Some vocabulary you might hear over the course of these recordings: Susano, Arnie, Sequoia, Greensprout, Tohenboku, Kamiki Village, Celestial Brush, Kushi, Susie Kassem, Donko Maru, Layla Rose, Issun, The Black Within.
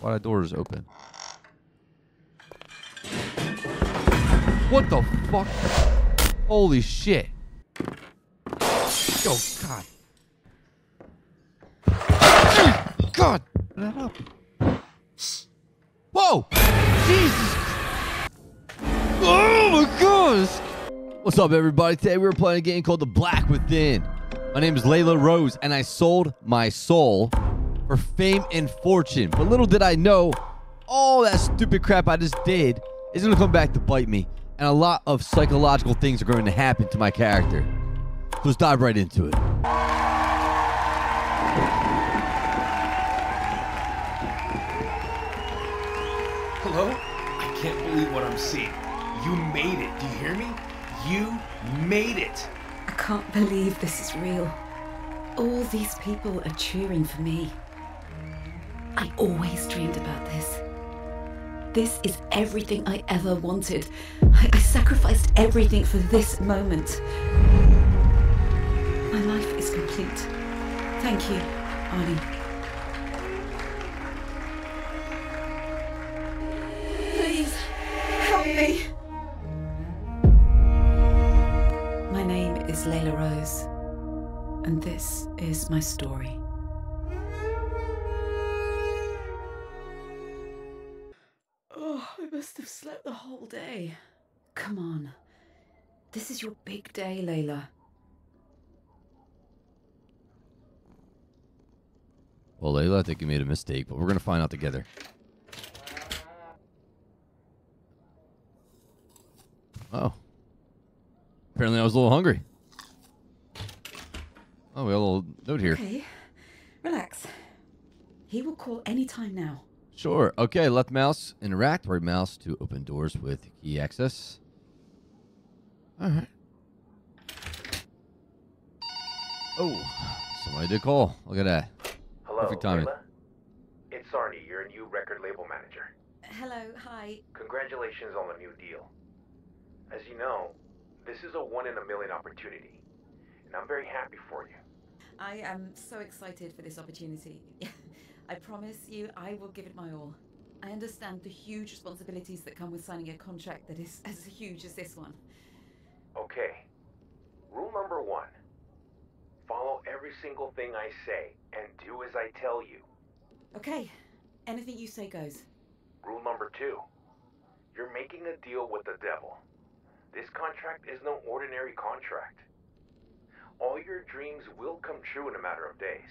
A lot of doors open. What the fuck? Holy shit. Oh, God. God, put that up. Whoa! Jesus! Oh my gosh! What's up, everybody? Today we're playing a game called The Black Within. My name is Layla Rose, and I sold my soul for fame and fortune. But little did I know, all that stupid crap I just did is going to come back to bite me. And a lot of psychological things are going to happen to my character. So let's dive right into it. Hello? I can't believe what I'm seeing. You made it. Do you hear me? You made it. I can't believe this is real. All these people are cheering for me. I always dreamed about this. This is everything I ever wanted. I sacrificed everything for this moment. My life is complete. Thank you, Arnie. My name is Layla Rose, and this is my story. Oh, I must have slept the whole day. Come on. This is your big day, Layla. Well, Layla, I think you made a mistake, but we're going to find out together. Oh. Apparently I was a little hungry. Oh, we got a little note here. Okay, relax. He will call any time now. Sure. Okay, left mouse, interact, right mouse to open doors with key access. All right. Oh, somebody did call. Look at that. Hello, perfect timing. Layla? It's Arnie, your new record label manager. Hello, hi. Congratulations on the new deal. As you know, this is a one-in-a-million opportunity, and I'm very happy for you. I am so excited for this opportunity. I promise you I will give it my all. I understand the huge responsibilities that come with signing a contract that is as huge as this one. Okay. Rule number one. Follow every single thing I say, and do as I tell you. Okay. Anything you say goes. Rule number two. You're making a deal with the devil. This contract is no ordinary contract. All your dreams will come true in a matter of days.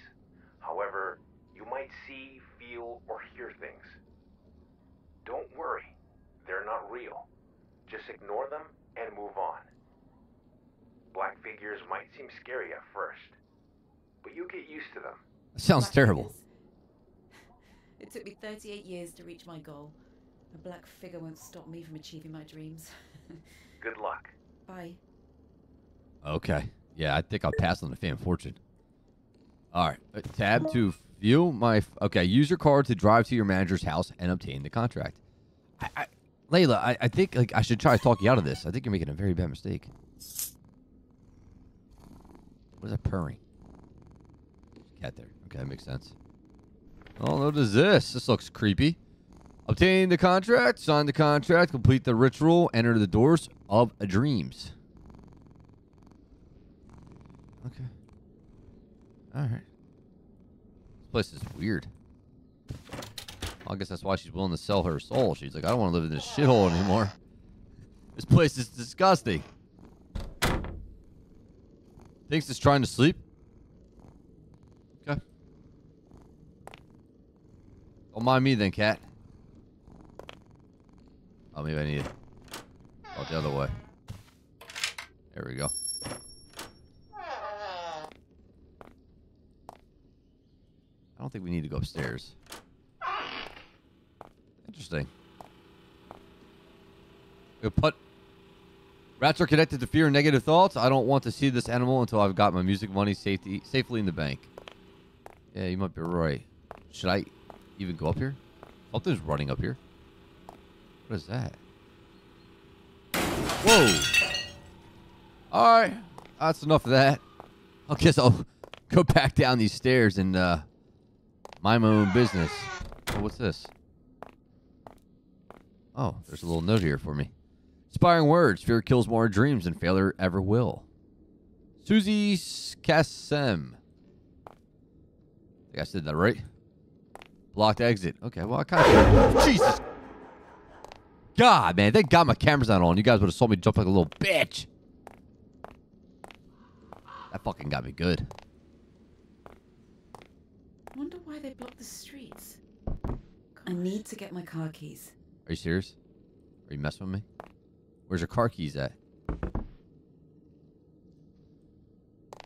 However, you might see, feel, or hear things. Don't worry, they're not real. Just ignore them and move on. Black figures might seem scary at first, but you get used to them. Sounds terrible. It took me 38 years to reach my goal. A black figure won't stop me from achieving my dreams. Good luck. Bye. Okay. Yeah, I think I'll pass on the fame fortune. All right. Tab to view my... Okay, use your card to drive to your manager's house and obtain the contract. Layla, I think I should try to talk you out of this. I think you're making a very bad mistake. What is that purring? Cat there. Okay, that makes sense. Oh, what is this? This looks creepy. Obtain the contract, sign the contract, complete the ritual, enter the doors of dreams. Okay. Alright. This place is weird. I guess that's why she's willing to sell her soul. She's like, I don't want to live in this shithole anymore. This place is disgusting. Thinks it's trying to sleep. Okay. Don't mind me then, cat. Oh, maybe I need it. Oh, the other way. There we go. I don't think we need to go upstairs. Interesting. Good putt. Rats are connected to fear and negative thoughts. I don't want to see this animal until I've got my music money safely in the bank. Yeah, you might be right. Should I even go up here? Something's running up here. What is that? Whoa! Alright, that's enough of that. I guess I'll go back down these stairs and mind my own business. Oh, what's this? Oh, there's a little note here for me. Inspiring words. Fear kills more dreams than failure ever will. Susie Kassem. I think I said that right. Blocked exit. Okay, well, I kind of... Jesus. God, man. Thank God my camera's not on. You guys would have saw me jump like a little bitch. That fucking got me good. Wonder why they blocked the streets. God. I need to get my car keys. Are you serious? Are you messing with me? Where's your car keys at?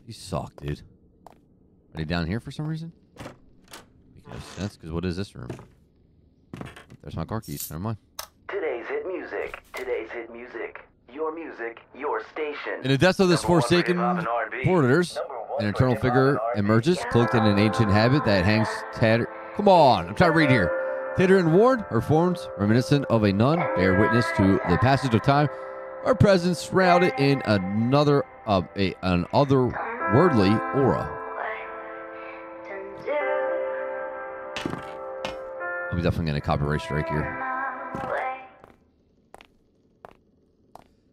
You suck, dude. Are they down here for some reason? Makes no sense, because what is this room? There's my car keys. Never mind. Today's hit music. Today's hit music. Your music, your station. In the depths of this forsaken borders, an eternal figure emerges, cloaked in an ancient habit that hangs tattered. Come on, I'm trying to read here. Titter and worn, her forms reminiscent of a nun, bear witness to the passage of time. Her presence shrouded in another of an otherworldly aura. I'm definitely gonna copyright strike here.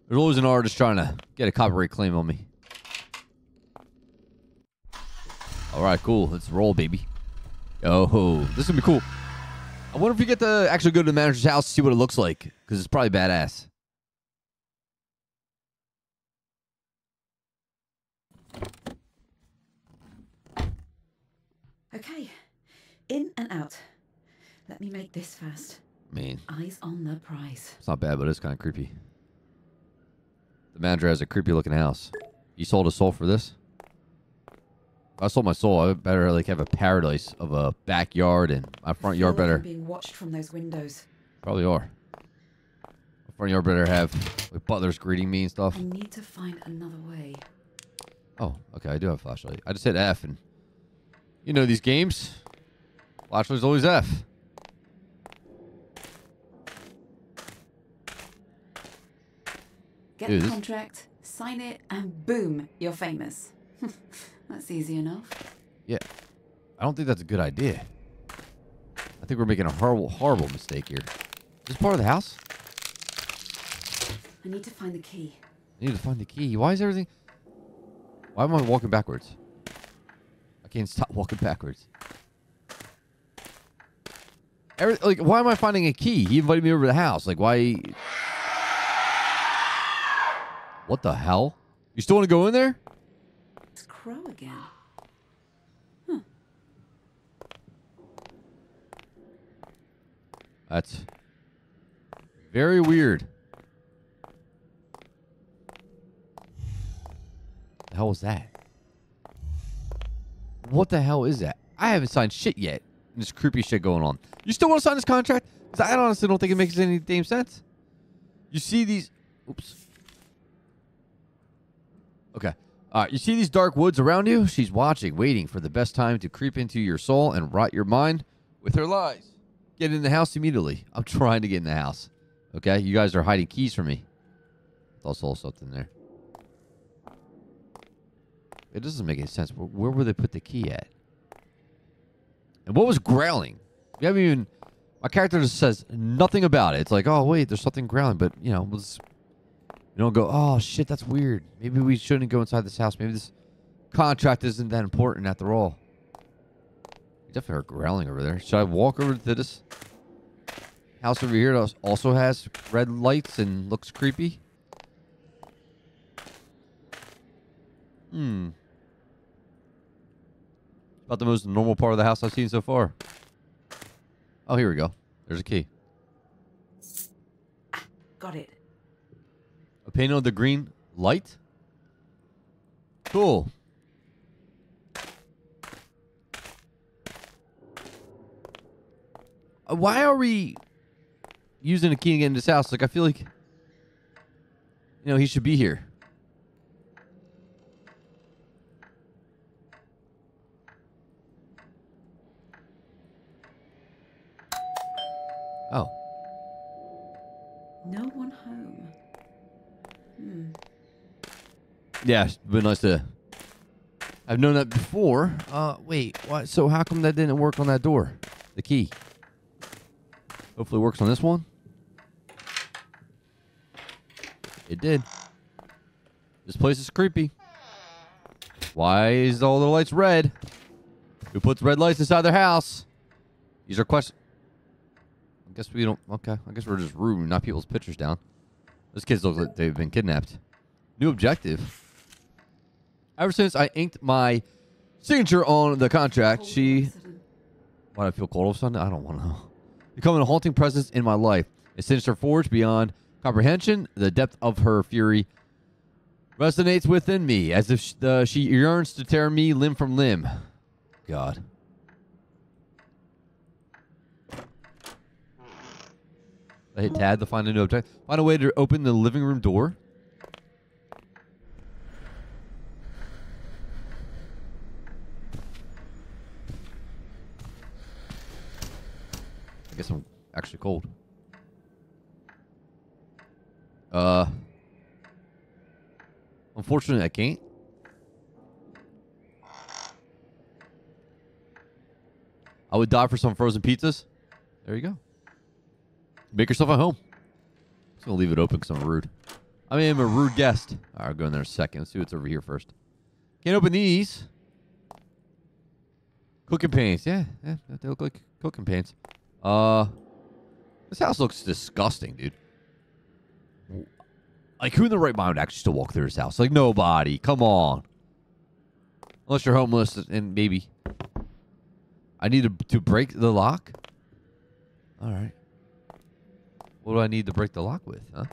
There's always an artist trying to get a copyright claim on me. All right, cool. Let's roll, baby. Oh, this is gonna be cool. I wonder if we get to actually go to the manager's house to see what it looks like, because it's probably badass. Okay, in and out. Let me make this fast. Man. Eyes on the prize. It's not bad, but it's kind of creepy. The manager has a creepy looking house. You sold a soul for this? I sold my soul. I better like have a paradise of a backyard, and my front yard better being watched from those windows. Probably are. My front yard better have like butlers greeting me and stuff. I need to find another way. Oh, okay. I do have a flashlight. I just hit F, and you know these games, flashlight's always F. Get the contract, sign it, and boom, you're famous. That's easy enough. Yeah. I don't think that's a good idea. I think we're making a horrible, horrible mistake here. Is this part of the house? I need to find the key. I need to find the key. Why is everything... Why am I walking backwards? I can't stop walking backwards. Like, why am I finding a key? He invited me over to the house. Like, why... What the hell? You still want to go in there? Crow again. Huh. That's very weird. The hell was that? What the hell is that? I haven't signed shit yet. There's creepy shit going on. You still want to sign this contract? Because I honestly don't think it makes any damn sense. You see these... Oops. Okay. You see these dark woods around you? She's watching, waiting for the best time to creep into your soul and rot your mind with her lies. Get in the house immediately. I'm trying to get in the house. Okay? You guys are hiding keys from me. There's also something there. It doesn't make any sense. Where would they put the key at? And what was growling? You haven't even... My character just says nothing about it. It's like, oh, wait, there's something growling, but, you know, let's... You don't go, oh, shit, that's weird. Maybe we shouldn't go inside this house. Maybe this contract isn't that important after all. You definitely heard growling over there. Should I walk over to this house over here that also has red lights and looks creepy? Hmm. About the most normal part of the house I've seen so far. Oh, here we go. There's a key. Got it. A panel of the green light? Cool. Why are we using a key to get in this house? Like, I feel like, you know, he should be here. Oh. No one home. Yeah, it's been nice to... I've known that before. Wait, what? So how come that didn't work on that door? The key. Hopefully it works on this one. It did. This place is creepy. Why is all the lights red? Who puts red lights inside their house? These are questions. I guess we don't. Okay. I guess we're just rude and knock people's pictures down. Those kids look like they've been kidnapped. New objective. Ever since I inked my signature on the contract, she... Why do I feel cold all of a sudden? I don't want to know. Becoming a haunting presence in my life. A signature forged beyond comprehension. The depth of her fury resonates within me as if she yearns to tear me limb from limb. God. I hit tab to find a new object. Find a way to open the living room door. I guess I'm actually cold. Unfortunately, I can't. I would die for some frozen pizzas. There you go. Make yourself at home. I'm just going to leave it open because I'm rude. I mean, I'm a rude guest. All right, I'll go in there in a second. Let's see what's over here first. Can't open these. Cooking pans. Yeah, they look like cooking pans. This house looks disgusting, dude. Like, who in the right mind would actually still walk through this house? Like, nobody. Come on. Unless you're homeless and maybe. I need to break the lock? All right. What do I need to break the lock with, huh?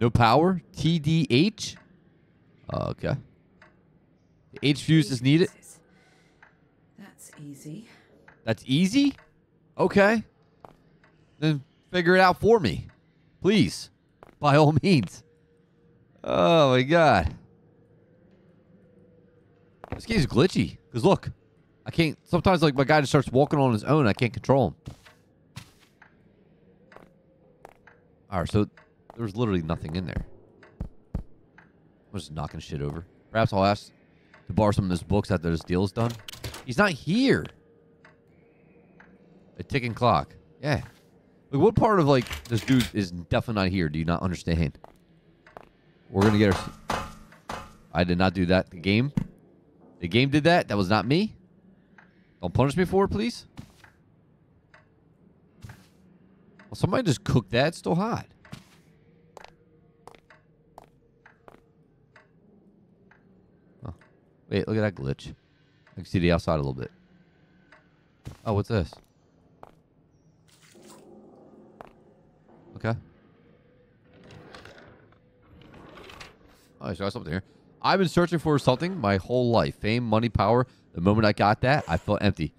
No power? TDH? Okay. The H fuse is needed. That's easy. That's easy? Okay. Then figure it out for me. Please. By all means. Oh my god. This game's glitchy. Because look. I can't... Sometimes, like, my guy just starts walking on his own. I can't control him. Alright, so there's literally nothing in there. I'm just knocking shit over. Perhaps I'll ask to borrow some of his books after this deal's done. He's not here. A ticking clock. Yeah. Like, what part of, like, this dude is definitely not here? Do you not understand? We're gonna get our... I did not do that. The game? The game did that? That was not me? Don't punish me for it, please. Well, somebody just cooked that. It's still hot. Oh. Wait, look at that glitch. I can see the outside a little bit. Oh, what's this? Okay. Oh, so I got something here. I've been searching for something my whole life. Fame, money, power. The moment I got that, I felt empty.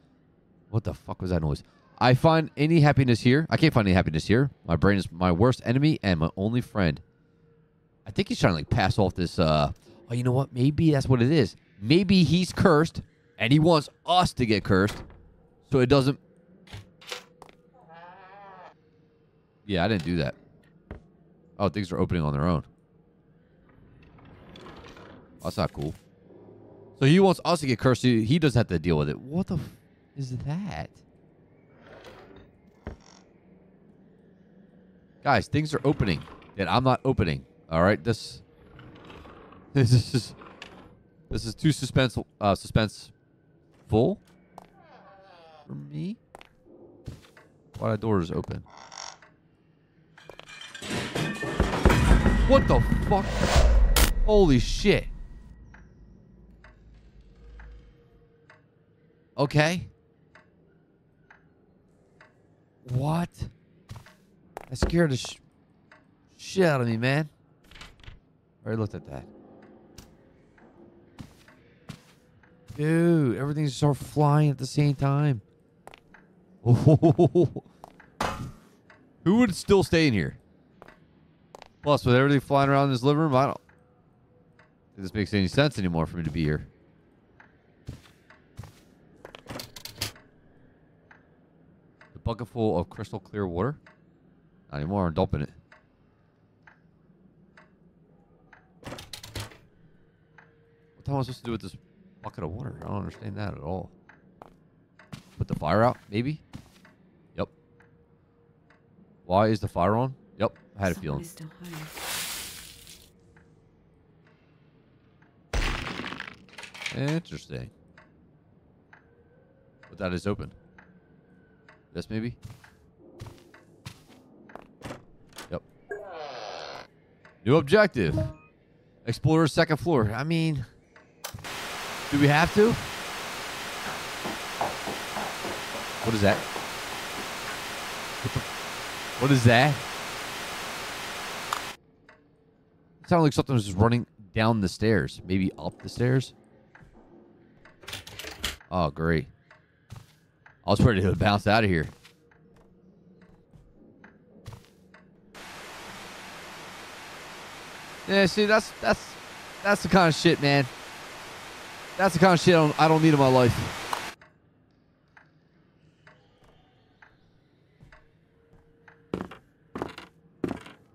What the fuck was that noise? I find any happiness here. I can't find any happiness here. My brain is my worst enemy and my only friend. I think he's trying to, like, pass off this, oh, you know what? Maybe that's what it is. Maybe he's cursed, and he wants us to get cursed, so it doesn't... Yeah, I didn't do that. Oh, things are opening on their own. That's not cool. So he wants us to get cursed. He doesn't have to deal with it. What the f is that? Guys, things are opening that I'm not opening. All right, this is too suspenseful for me. Why are the doors open? What the fuck? Holy shit. Okay. What? That scared the shit out of me, man. I already looked at that. Dude, everything just started flying at the same time. Oh. Who would still stay in here? Plus, with everything flying around in this living room, I don't think this makes any sense anymore for me to be here. Bucket full of crystal clear water. Not anymore. I'm dumping it. What the hell am I supposed to do with this bucket of water? I don't understand that at all. Put the fire out, maybe? Yep. Why is the fire on? Yep, I had a feeling. Still home. Interesting. But that is open. This maybe? Yep. New objective. Explore second floor. I mean, do we have to? What is that? What is that? It sounded like something was just running down the stairs. Maybe up the stairs? Oh, great. I was ready to bounce out of here. Yeah, see, that's the kind of shit, man. That's the kind of shit I don't need in my life.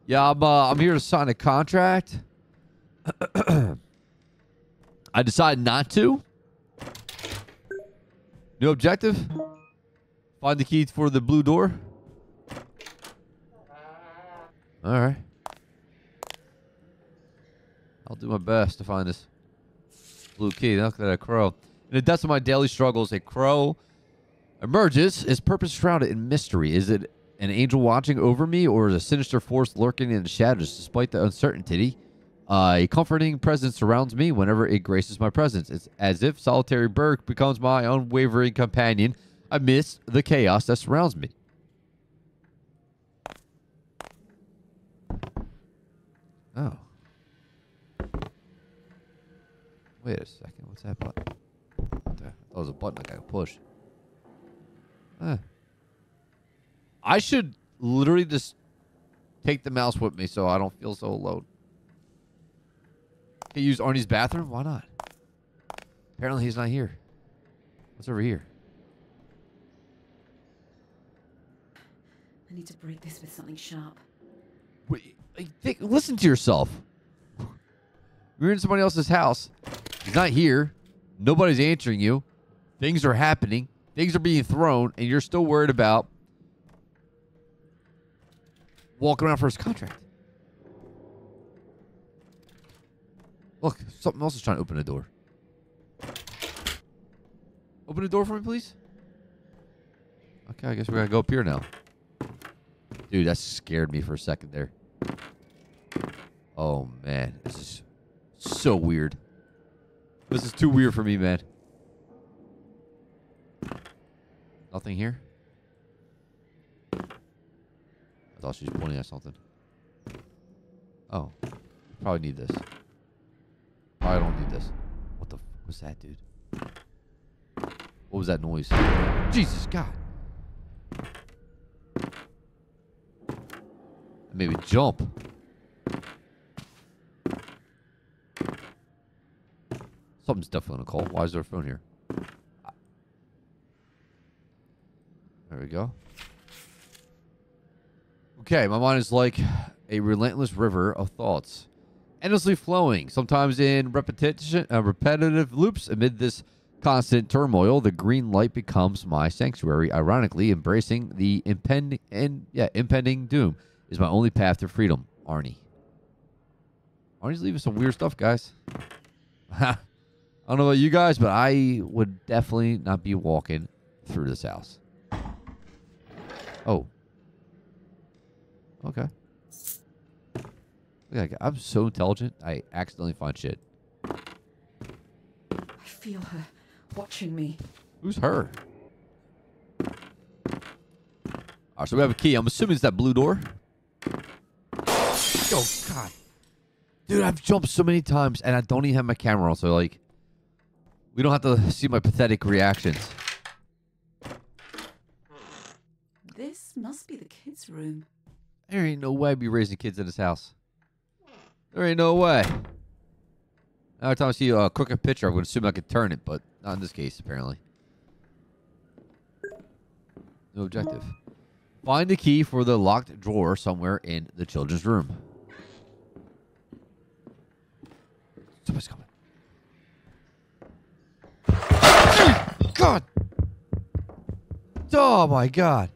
Yeah, I'm here to sign a contract. I decided not to. New objective. Find the key for the blue door. All right. I'll do my best to find this blue key. Look at that crow. In the depths of my daily struggles, a crow emerges. Its purpose shrouded in mystery. Is it an angel watching over me, or is a sinister force lurking in the shadows? Despite the uncertainty, a comforting presence surrounds me whenever it graces my presence. It's as if solitary bird becomes my unwavering companion amidst the chaos that surrounds me. Oh. Wait a second. What's that button? That was a button I could push. Huh. I should literally just take the mouse with me so I don't feel so alone. Can you use Arnie's bathroom? Why not? Apparently he's not here. What's over here? I need to break this with something sharp. Wait, listen to yourself. We're in somebody else's house. He's not here. Nobody's answering you. Things are happening. Things are being thrown, and you're still worried about walking around for his contract. Look, something else is trying to open the door. Open the door for me, please. Okay, I guess we're gonna go up here now. Dude, that scared me for a second there. Oh, man. This is so weird. This is too weird for me, man. Nothing here? I thought she was pointing at something. Oh. Probably need this. I don't need this. What the f was that, dude? What was that noise? Jesus, God. Maybe jump. Something's definitely on a call. Why is there a phone here? There we go. Okay, my mind is like a relentless river of thoughts, endlessly flowing, sometimes in repetitive loops. Amid this constant turmoil, the green light becomes my sanctuary. Ironically, embracing the impending doom is my only path to freedom. Arnie. Arnie's leaving some weird stuff, guys. I don't know about you guys, but I would definitely not be walking through this house. Oh. Okay. Look at that guy. I'm so intelligent, I accidentally find shit. I feel her watching me. Who's her? Alright, so we have a key. I'm assuming it's that blue door. Oh, God. Dude, I've jumped so many times, and I don't even have my camera on, so, like, we don't have to see my pathetic reactions. This must be the kids' room. There ain't no way I'd be raising kids in this house. There ain't no way. Every time I see a crooked picture, I would assume I could turn it, but not in this case, apparently. No objective. Find the key for the locked drawer somewhere in the children's room. Somebody's coming. God. Oh, my God.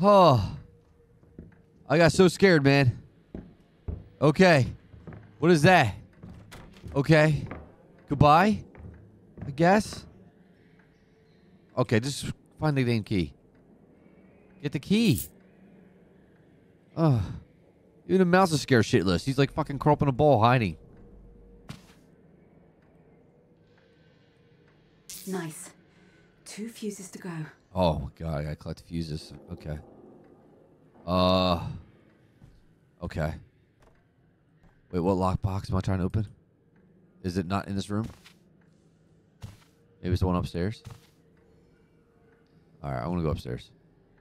Oh. I got so scared, man. Okay. What is that? Okay. Goodbye, I guess. Okay, just find the damn key. Get the key. Ugh. Even the mouse is scared shitless. He's like fucking crawling in a ball hiding. Nice. 2 fuses to go. Oh my god, I gotta collect the fuses. Okay. Okay. Wait, what lockbox am I trying to open? Is it not in this room? Maybe it's the one upstairs. Alright, I wanna go upstairs.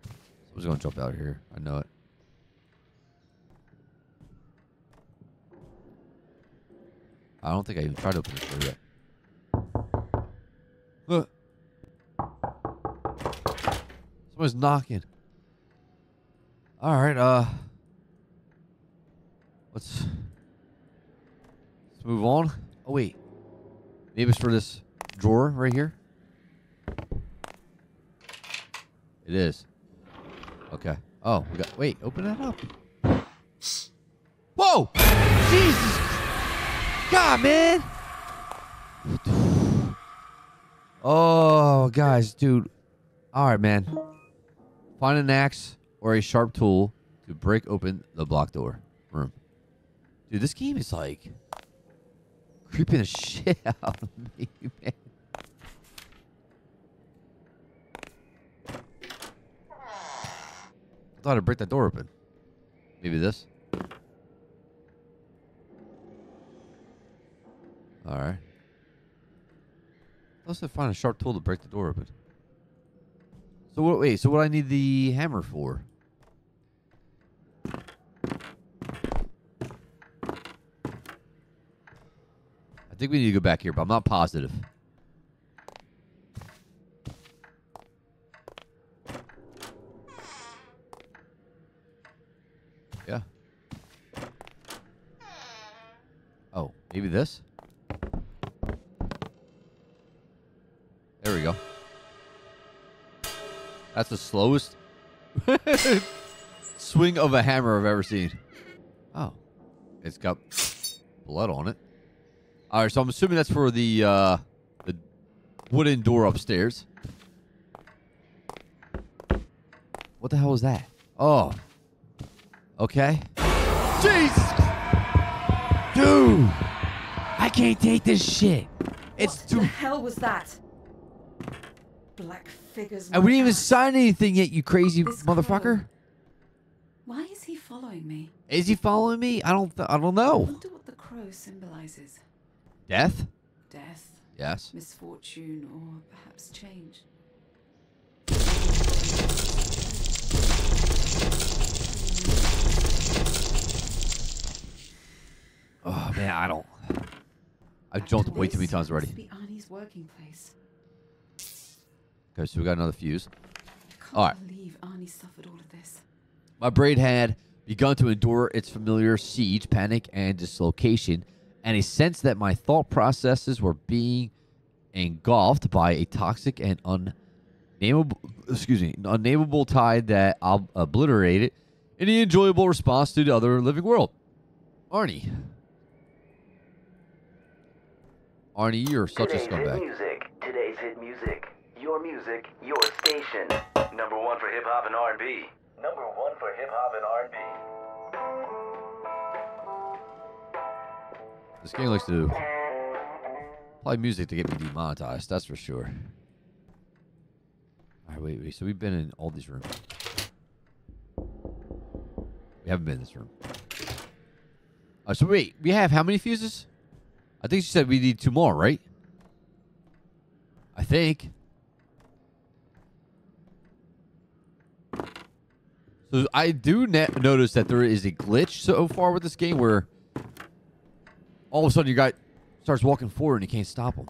So I'm just gonna jump out of here. I know it. I don't think I even tried to open this door yet. Look. Someone's knocking. Alright, let's move on. Oh wait. Maybe it's for this drawer right here. It is. Okay. Oh, we got, wait, open that up. Whoa! Jesus! God, man! Oh, guys, dude. All right, man. Find an axe or a sharp tool to break open the block door room. Dude, this game is like creeping the shit out of me, man. I thought I'd break that door open. Maybe this. All right. Let's find a sharp tool to break the door open. So what? Wait. So what? I need the hammer for? I think we need to go back here, but I'm not positive. Yeah. Oh, maybe this. There we go. That's the slowest swing of a hammer I've ever seen. Oh. It's got blood on it. Alright, so I'm assuming that's for the wooden door upstairs. What the hell was that? Oh. Okay. Jesus! Dude! I can't take this shit. It's too— What the hell was that? Black figures. And we didn't even sign anything yet, you crazy motherfucker. Why is he following me? Is he following me? I don't know. I wonder what the crow symbolizes. Death? Death. Yes. Misfortune or perhaps change. Oh man, I've jumped way too many times already. This must be Arnie's working place. Okay, so we got another fuse. All right. I can't believe Arnie suffered all of this. My brain had begun to endure its familiar siege, panic, and dislocation, and a sense that my thought processes were being engulfed by a toxic and unnameable tide that obliterated any enjoyable response to the other living world. Arnie. Arnie, you're such a scumbag. Today's hit music. Your music, your station. Number one for hip-hop and R&B. Number one for hip-hop and R&B. This game likes to play music to get me demonetized, that's for sure. Alright, wait. So we've been in all these rooms. We haven't been in this room. Alright, so wait. We have how many fuses? I think she said we need 2 more, right? I think. So I do notice that there is a glitch so far with this game where all of a sudden your guy starts walking forward and you can't stop him.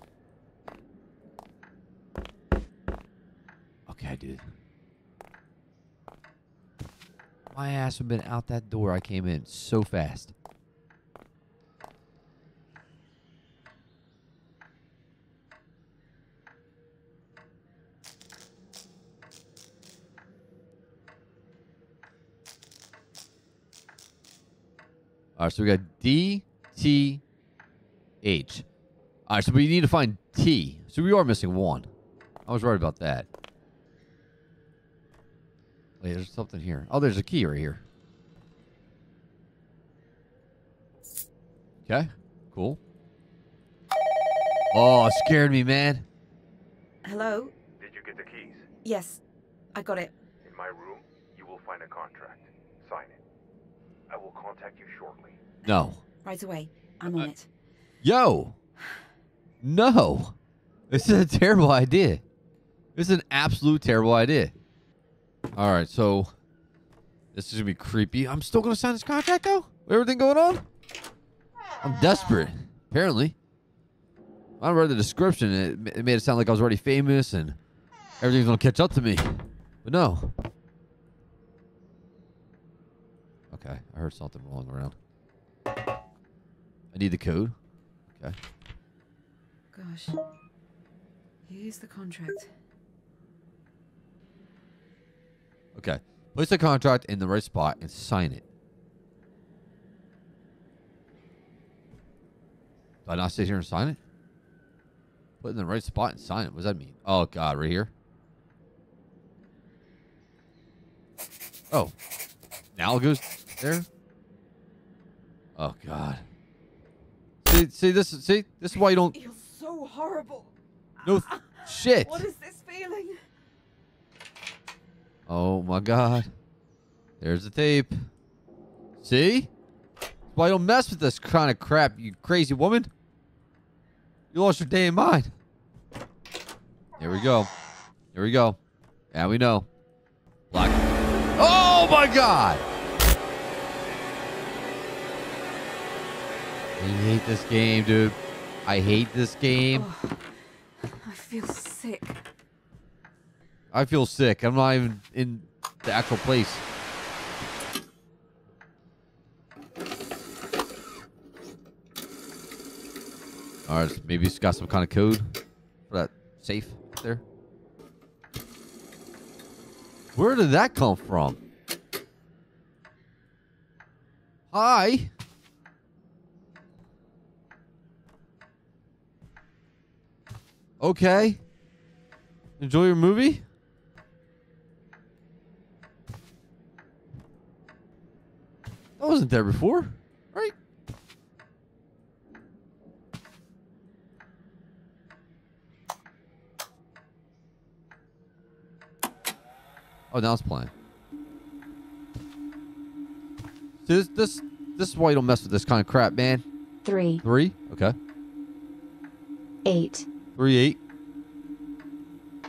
Okay, dude. My ass would have been out that door I came in so fast. All right, so we got D, T, H. All right, so we need to find T. So we are missing one. I was right about that. Wait, there's something here. Oh, there's a key right here. Okay, cool. Oh, it scared me, man. Hello? Did you get the keys? Yes, I got it. In my room, you will find a contract. Sign it. I will contact you shortly. No. Right away. I'm on it. Yo! No! This is a terrible idea. This is an absolute terrible idea. Alright, so this is gonna be creepy. I'm still gonna sign this contract though? With everything going on? I'm desperate, apparently. I read the description, it made it sound like I was already famous and everything's gonna catch up to me. But no. Okay, I heard something rolling around. I need the code. Okay. Gosh. Here's the contract. Okay. Place the contract in the right spot and sign it. Do I not sit here and sign it? Put it in the right spot and sign it. What does that mean? Oh, God. Right here? Oh. Now it goes there? Oh, God. See, this is why you don't... I feel so horrible. No shit. What is this feeling? Oh, my God. There's the tape. See? Why you don't mess with this kind of crap, you crazy woman. You lost your damn mind. Here we go. Here we go. Yeah, we know. Black. Oh, my God. I hate this game, dude. I hate this game. Oh, I feel sick. I feel sick. I'm not even in the actual place. All right, maybe it's got some kind of code for that safe there. Where did that come from? Hi. Okay. Enjoy your movie. I wasn't there before, right? Oh, now it's playing. This is why you don't mess with this kind of crap, man. 3. 3. Okay. 8. 3 8.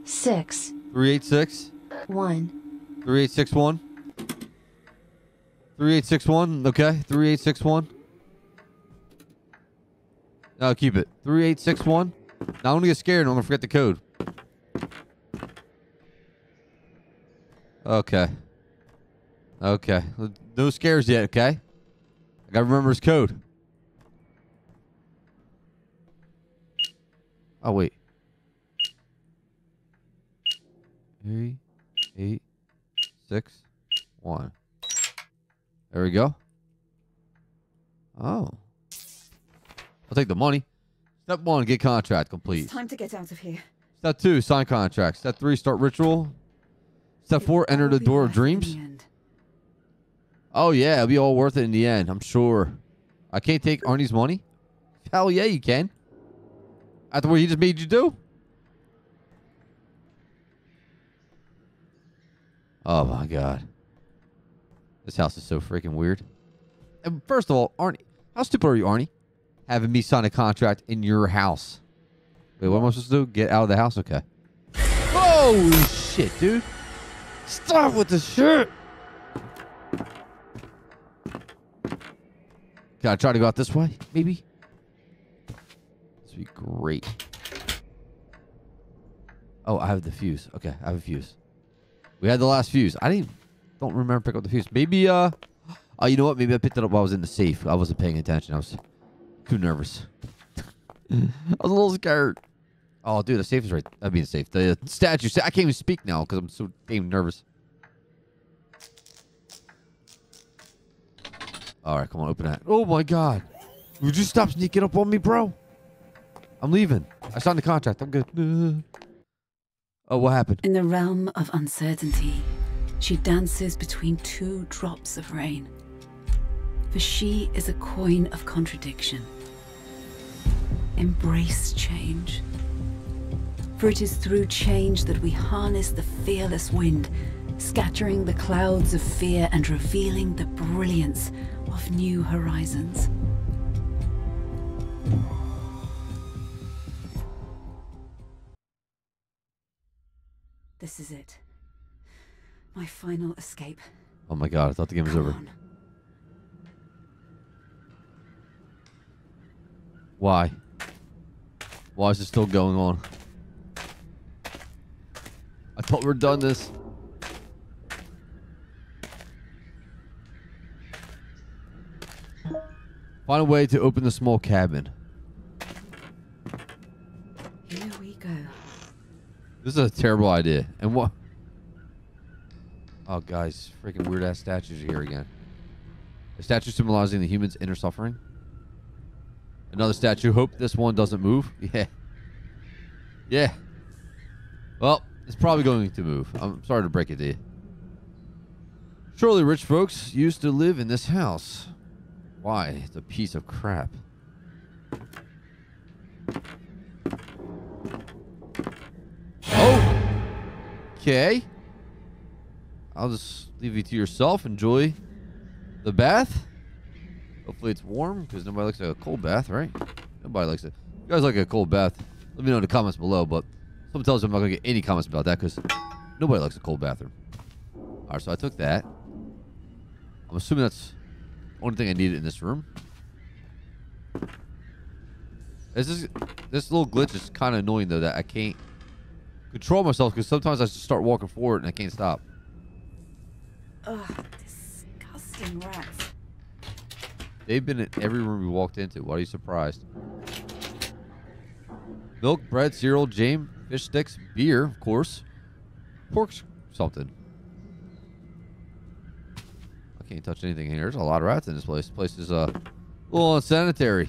6. 3 8 6. 1. 3 8 6 1. 3 8 6 1. Okay. 3 8 6 1. No, keep it. 3 8 6 1. Now I'm gonna get scared and I'm gonna forget the code. Okay. Okay. No scares yet. Okay. I gotta remember his code. Oh, wait. 3 8 6 1. There we go. Oh. I'll take the money. Step 1, get contract complete. It's time to get out of here. Step 2, sign contract. Step 3, start ritual. Step 4, enter the door of dreams. Oh, yeah. It'll be all worth it in the end. I'm sure. I can't take Arnie's money? Hell yeah, you can. After what he just made you do? Oh, my God. This house is so freaking weird. And first of all, Arnie, how stupid are you, Arnie? Having me sign a contract in your house. Wait, what am I supposed to do? Get out of the house? Okay. Holy shit, dude. Stop with the shit. Can I try to go out this way? Maybe? This would be great. Oh, I have the fuse. Okay, I have a fuse. We had the last fuse. Don't remember pick up the fuse. Maybe oh, you know what? Maybe I picked it up while I was in the safe. I wasn't paying attention. I was too nervous. I was a little scared. Oh, dude, the safe is right. I mean, the safe. The statue. I can't even speak now because I'm so damn nervous. All right, come on, open that. Oh, my God. Would you stop sneaking up on me, bro? I'm leaving. I signed the contract. I'm good. Oh, what happened? In the realm of uncertainty, she dances between two drops of rain. For she is a coin of contradiction. Embrace change. For it is through change that we harness the fearless wind, scattering the clouds of fear and revealing the brilliance of new horizons. This is it. My final escape. Oh my God, I thought the game was over. Come on. Why? Why is it still going on? I thought we were done this. Find a way to open the small cabin. Here we go. This is a terrible idea. And what? Oh, guys, freaking weird-ass statues are here again. A statue symbolizing the human's inner suffering. Another statue. Hope this one doesn't move. Yeah. Yeah. Well, it's probably going to move. I'm sorry to break it to you. Surely rich folks used to live in this house. Why? It's a piece of crap. Oh! Okay. I'll just leave you to yourself. Enjoy the bath. Hopefully it's warm, because nobody likes a cold bath, right? Nobody likes it. If you guys like a cold bath, let me know in the comments below, but someone tells me I'm not going to get any comments about that, because nobody likes a cold bathroom. Alright, so I took that. I'm assuming that's... only thing I needed in this room. This little glitch is kind of annoying though, that I can't control myself because sometimes I just start walking forward and I can't stop. Ugh, disgusting rats. They've been in every room we walked into. Why are you surprised? Milk, bread, cereal, jam, fish sticks, beer, of course. Pork something. Can't touch anything here. There's a lot of rats in this place. The place is a little unsanitary.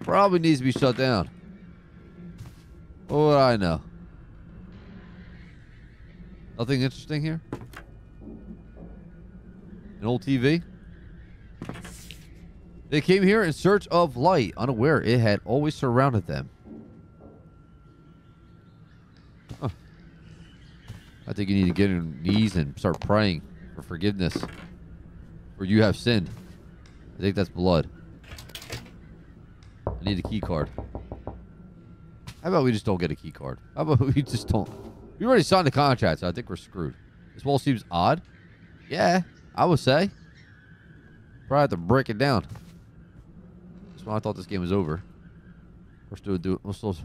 Probably needs to be shut down. What would I know? Nothing interesting here? An old TV? They came here in search of light, unaware it had always surrounded them. Huh. I think you need to get on your knees and start praying. For forgiveness, for you have sinned. I think that's blood. I need a key card. How about we just don't get a key card? How about we just don't? We already signed the contract, so I think we're screwed. This wall seems odd. Yeah, I would say. Probably have to break it down. That's when I thought this game was over.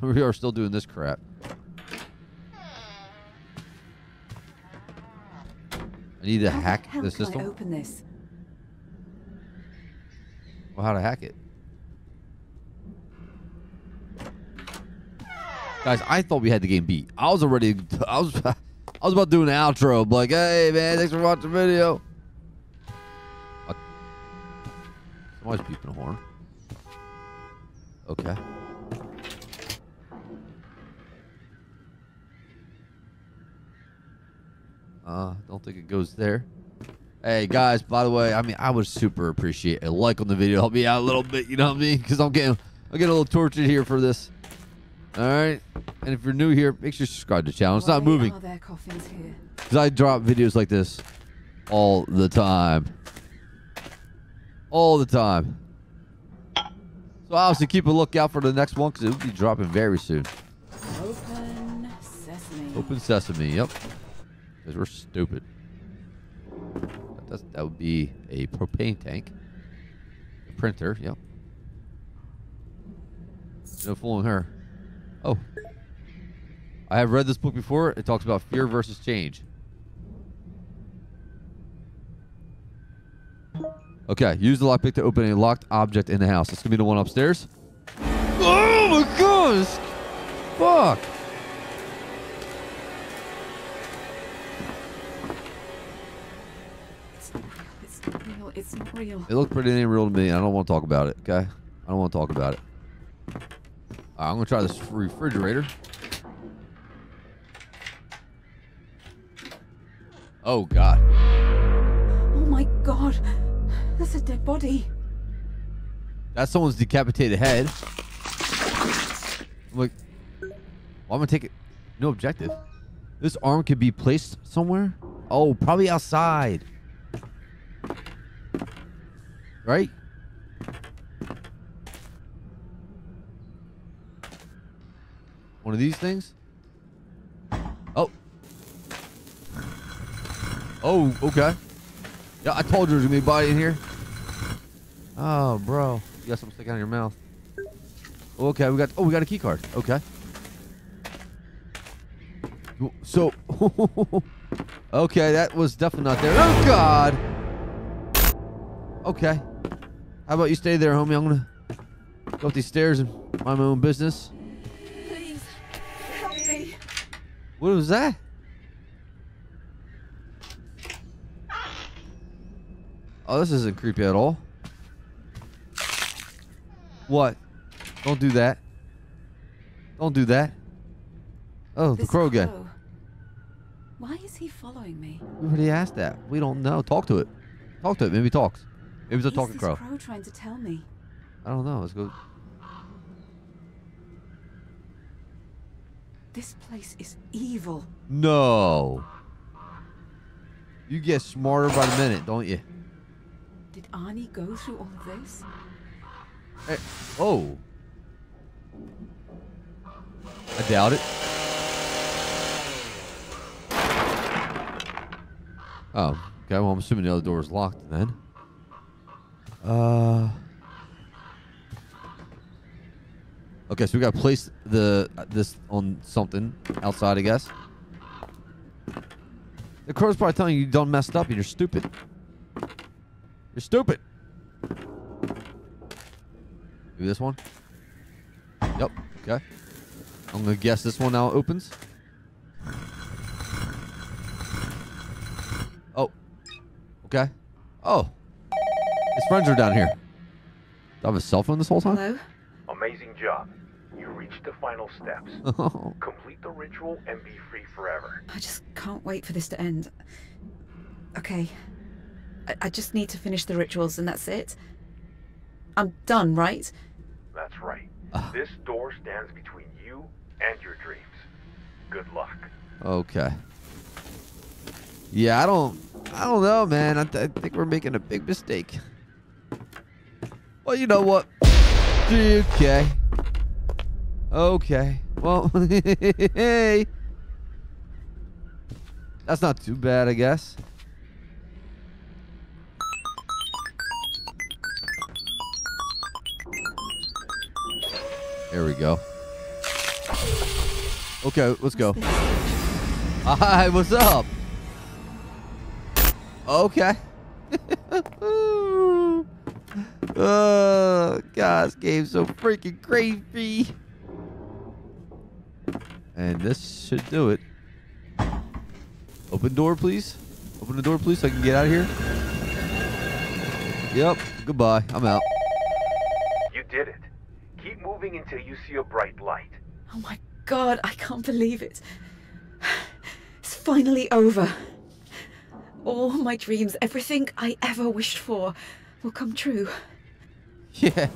We are still doing this crap. I need to hack the system. How do I open this? Well, how to hack it? Guys, I thought we had the game beat. I was already, I was about to do an outro. Like, hey man, thanks for watching the video. Somebody's peeping a horn. Okay. Don't think it goes there. Hey guys, by the way, I mean, I would super appreciate a like on the video. Help me out a little bit, you know what I mean? Because I'm getting a little tortured here for this. All right, and if you're new here, make sure you subscribe to the channel. It's not moving. Because I drop videos like this all the time. All the time. So obviously keep a lookout for the next one because it will be dropping very soon. Open Sesame. Open Sesame, yep. Because we're stupid. That would be a propane tank. A printer, yep. No fooling her. Oh. I have read this book before. It talks about fear versus change. Okay, use the lockpick to open a locked object in the house. That's going to be the one upstairs. Oh my gosh! Fuck! It's not real. It looked pretty damn real to me. I don't want to talk about it, okay? I don't want to talk about it. All right, I'm going to try this refrigerator. Oh, God. Oh, my God. That's a dead body. That's someone's decapitated head. I'm like, well, I'm going to take it. No objective. This arm could be placed somewhere. Oh, probably outside. Right? One of these things? Oh. Oh, okay. Yeah, I told you there's going to be a body in here. Oh, bro. You got something sticking out of your mouth. Okay, we got... Oh, we got a key card. Okay. So... okay, that was definitely not there. Oh, God! Okay. How about you stay there, homie? I'm going to go up these stairs and mind my own business. Please, help me. What was that? Oh, this isn't creepy at all. What? Don't do that. Don't do that. Oh, the crow again. Why is he following me? We already asked that. We don't know. Talk to it. Talk to it. Maybe it talks. Maybe it's a talking crow. What is this crow trying to tell me? I don't know. Let's go. This place is evil. No. You get smarter by the minute, don't you? Did Arnie go through all of this? Hey, oh. I doubt it. Oh, okay. Well, I'm assuming the other door is locked then. Okay, so we gotta place the this on something outside, I guess. The crow's probably telling you you done messed up and you're stupid. You're stupid. Maybe this one? Yep. Okay. I'm gonna guess this one now opens. Oh. Okay. Oh. His friends are down here. Do I have a cell phone this whole time? Hello? Amazing job. You reached the final steps. Oh. Complete the ritual and be free forever. I just can't wait for this to end. Okay. I just need to finish the rituals and that's it. I'm done, right? That's right. This door stands between you and your dreams. Good luck. Okay. Yeah, I don't know, man. I think we're making a big mistake. Well, you know what? Okay. Okay. Well, hey. That's not too bad, I guess. There we go. Okay, let's go. Hi, what's up? Okay. Oh, God, this game's so freaking crazy. And this should do it. Open door, please. Open the door, please, so I can get out of here. Yep, goodbye. I'm out. You did it. Keep moving until you see a bright light. Oh my God, I can't believe it. It's finally over. All my dreams, everything I ever wished for will come true. Yeah.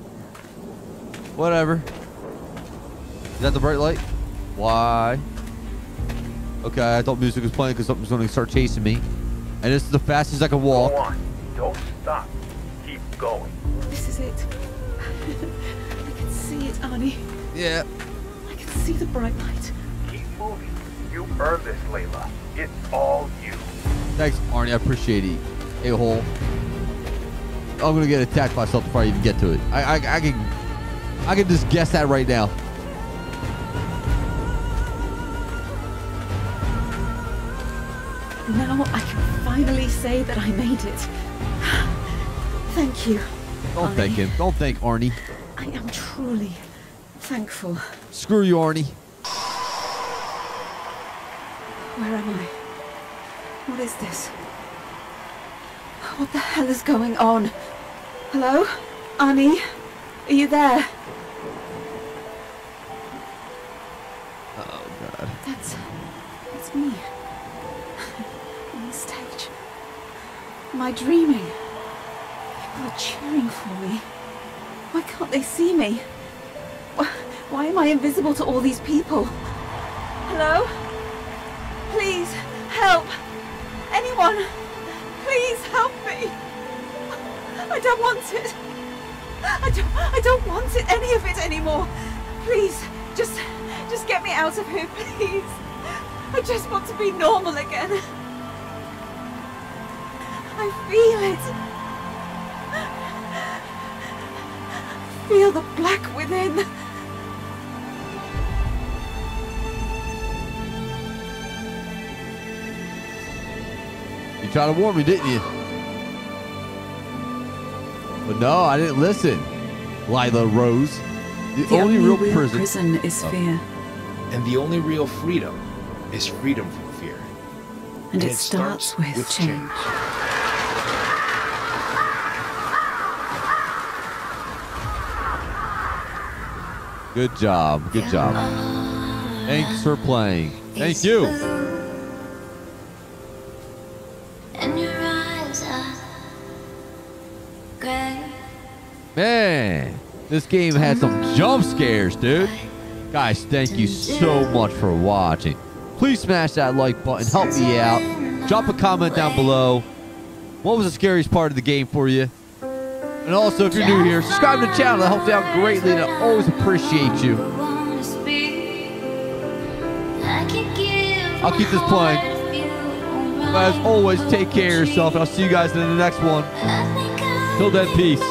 Whatever. Is that the bright light? Why? Okay, I thought music was playing because something's going to start chasing me. And this is the fastest I can walk. Go on. Don't stop. Keep going. This is it. See it, Arnie. Yeah. I can see the bright light. Keep moving. You earned this, Layla. It's all you. Thanks, Arnie. I appreciate it. A-hole. I'm gonna get attacked by myself before I even get to it. I can just guess that right now. Now I can finally say that I made it. Thank you. Don't Arnie. Thank him. Don't thank Arnie. I am truly thankful. Screw you, Arnie. Where am I? What is this? What the hell is going on? Hello? Arnie? Are you there? Oh, God. That's me. On the stage. Am I dreaming? People are cheering for me. Why can't they see me? Why am I invisible to all these people? Hello? Please, help! Anyone! Please help me! I don't want it! I don't want it, any of it anymore! Please, just get me out of here, please! I just want to be normal again! I feel it! I feel the black within! You tried to warn me, didn't you? But no, I didn't listen. Layla Rose. The only real prison is fear. And the only real freedom is freedom from fear. And it starts with change. Good job. Good job. Thanks for playing. Thank you. Man, this game had some jump scares, dude. Guys, thank you so much for watching. Please smash that like button. Help me out. Drop a comment down below. What was the scariest part of the game for you? And also, if you're new here, subscribe to the channel. That helps out greatly, and I always appreciate you. I'll keep this playing. But as always, take care of yourself, and I'll see you guys in the next one. Till then, peace.